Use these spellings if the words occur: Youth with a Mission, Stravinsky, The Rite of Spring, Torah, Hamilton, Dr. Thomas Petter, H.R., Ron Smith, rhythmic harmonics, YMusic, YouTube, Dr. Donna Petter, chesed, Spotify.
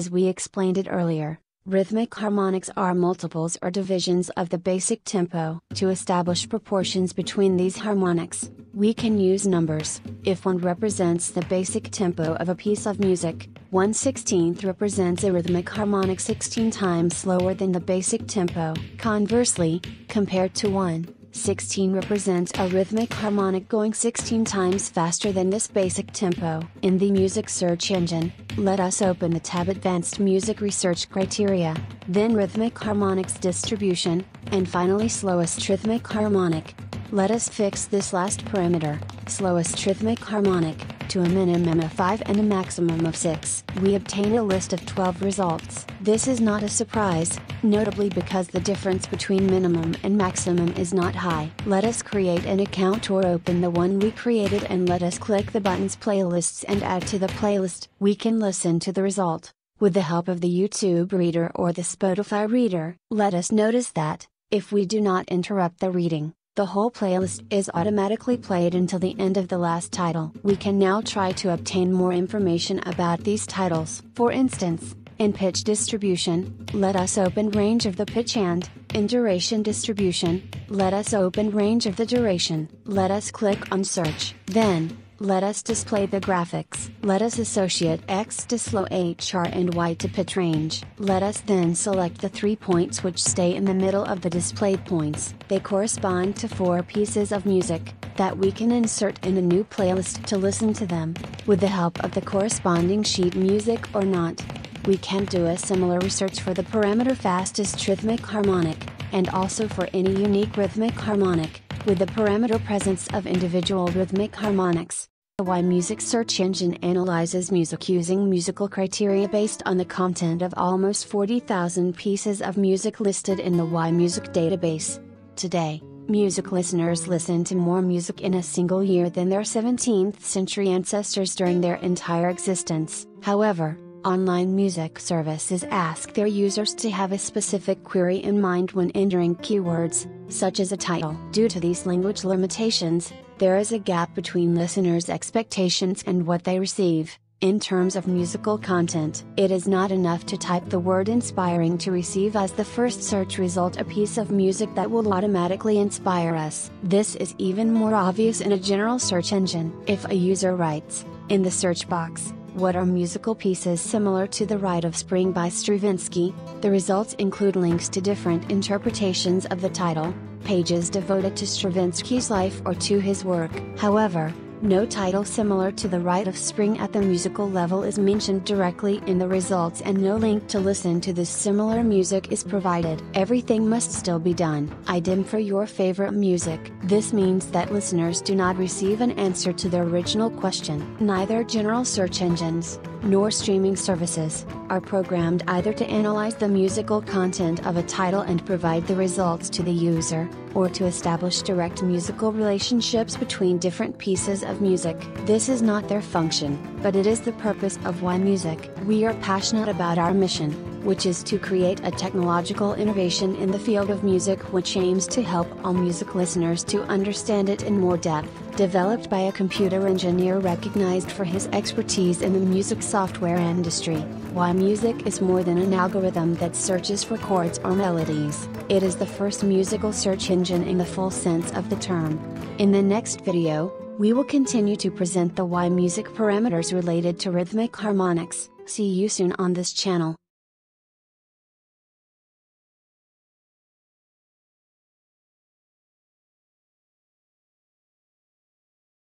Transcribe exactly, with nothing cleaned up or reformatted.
As we explained it earlier, rhythmic harmonics are multiples or divisions of the basic tempo. To establish proportions between these harmonics, we can use numbers. If one represents the basic tempo of a piece of music, one sixteenth represents a rhythmic harmonic sixteen times slower than the basic tempo. Conversely, compared to one sixteenth represents a rhythmic harmonic going sixteen times faster than this basic tempo. In the music search engine, let us open the tab Advanced Music Research Criteria, then Rhythmic Harmonics Distribution, and finally Slowest Rhythmic Harmonic. Let us fix this last parameter, slowest rhythmic harmonic, to a minimum of five and a maximum of six. We obtain a list of twelve results. This is not a surprise, notably because the difference between minimum and maximum is not high. Let us create an account or open the one we created and let us click the buttons Playlists and add to the playlist. We can listen to the result. With the help of the YouTube reader or the Spotify reader, let us notice that, if we do not interrupt the reading, the whole playlist is automatically played until the end of the last title. We can now try to obtain more information about these titles. For instance, in pitch distribution, let us open range of the pitch, and in duration distribution, let us open range of the duration. Let us click on search. Then, let us display the graphics. Let us associate X to slow H R and Y to pitch range. Let us then select the three points which stay in the middle of the displayed points. They correspond to four pieces of music that we can insert in a new playlist to listen to them. With the help of the corresponding sheet music or not, we can do a similar research for the parameter fastest rhythmic harmonic, and also for any unique rhythmic harmonic, with the parameter presence of individual rhythmic harmonics. The YMusic search engine analyzes music using musical criteria based on the content of almost forty thousand pieces of music listed in the YMusic database. Today, music listeners listen to more music in a single year than their seventeenth century ancestors during their entire existence. However, online music services ask their users to have a specific query in mind when entering keywords, such as a title. Due to these language limitations, there is a gap between listeners' expectations and what they receive, in terms of musical content. It is not enough to type the word inspiring to receive as the first search result a piece of music that will automatically inspire us. This is even more obvious in a general search engine. If a user writes, in the search box, what are musical pieces similar to The Rite of Spring by Stravinsky? The results include links to different interpretations of the title, pages devoted to Stravinsky's life or to his work. However, no title similar to The Rite of Spring at the musical level is mentioned directly in the results, and no link to listen to this similar music is provided. Everything must still be done. I D M for your favorite music. This means that listeners do not receive an answer to their original question. Neither general search engines, nor streaming services, are programmed either to analyze the musical content of a title and provide the results to the user, or to establish direct musical relationships between different pieces of music. This is not their function, but it is the purpose of YMusic. We are passionate about our mission, which is to create a technological innovation in the field of music which aims to help all music listeners to understand it in more depth. Developed by a computer engineer recognized for his expertise in the music software industry, YMusic is more than an algorithm that searches for chords or melodies. It is the first musical search engine in the full sense of the term. In the next video, we will continue to present the YMusic parameters related to rhythmic harmonics. See you soon on this channel.